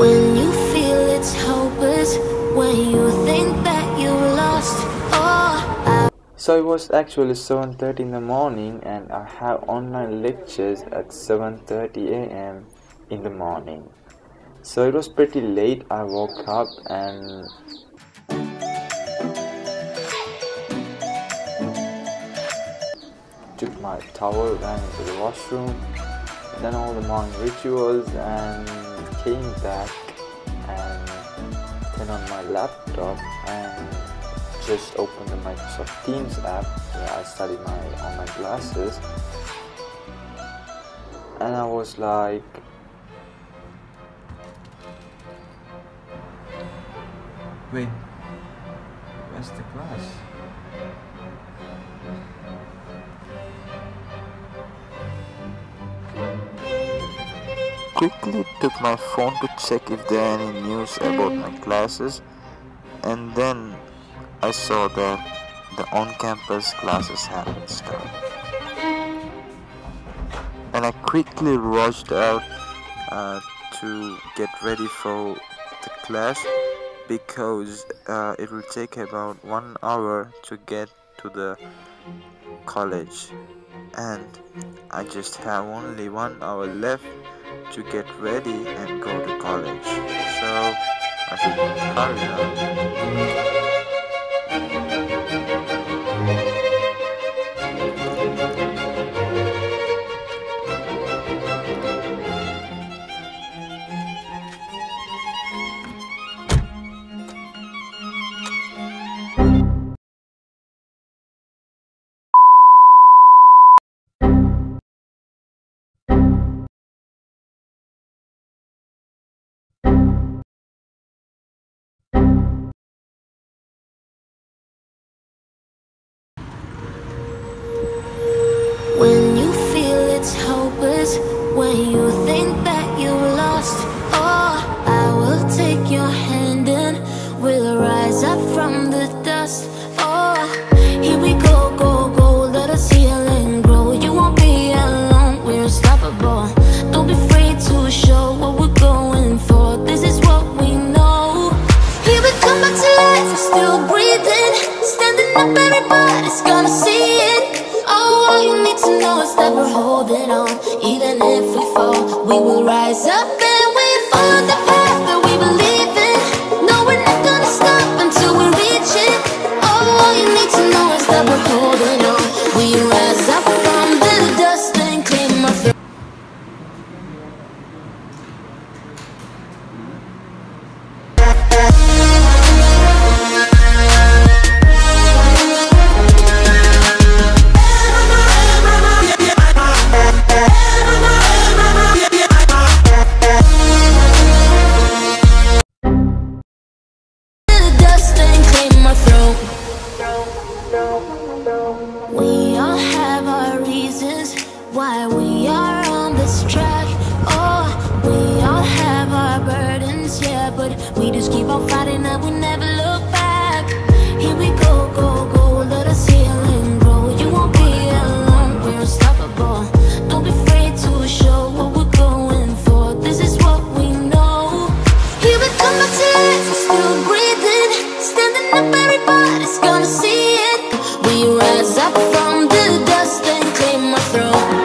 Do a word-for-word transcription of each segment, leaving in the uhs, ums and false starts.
When you feel it's hopeless, when you think that you lost all. I so it was actually seven thirty in the morning, and I have online lectures at seven thirty a m in the morning. So it was pretty late. I woke up and took my towel, ran to the washroom, then all the morning rituals, and came back and turned on my laptop and just opened the Microsoft Teams app where I studied my online classes. And I was like, wait, where's the class? Quickly took my phone to check if there are any news about my classes, and then I saw that the on-campus classes haven't started. And I quickly rushed out uh, to get ready for the class, because uh, it will take about one hour to get to the college, and I just have only one hour left to get ready and go to college, so I should hurry up. When you think that you lost all, I will take your hand and we'll rise up from the dust. Oh, here we go, go, go, let us heal and grow. You won't be alone, we're unstoppable. Don't be afraid to show what we're going for. This is what we know. Here we come back to life, we're still breathing, standing up, everybody's gonna see it. Oh, all you need to know is that we're holding on. Even if we fall, we will rise up and we follow the path that we believe in. No, we're not gonna stop until we reach it. Oh, all you need to know is that we're holding on. We rise up from the dust and claim our freedom. We all have our reasons why we are on this track. Oh, we all have our burdens, yeah, but we just keep on fighting and we never look back. Here we go, go, go, let us heal and grow. You won't be alone, we're unstoppable. Don't be afraid to show what we're going for. This is what we know. Here we come back to life, we're still breathing, standing up, everybody's gonna see it. We rise up from the dust and claim our throne.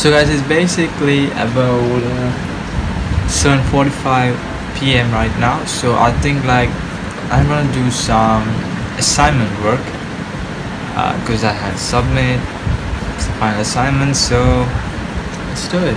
So guys, it's basically about uh, seven forty-five p m right now. So I think like I'm gonna do some assignment work because uh, I had submit final assignment. So let's do it.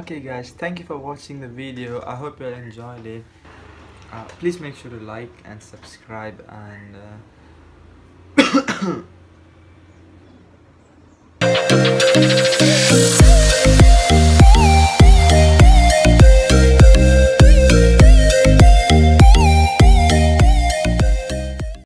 Okay guys, thank you for watching the video. I hope you enjoyed it. Uh, please make sure to like and subscribe and uh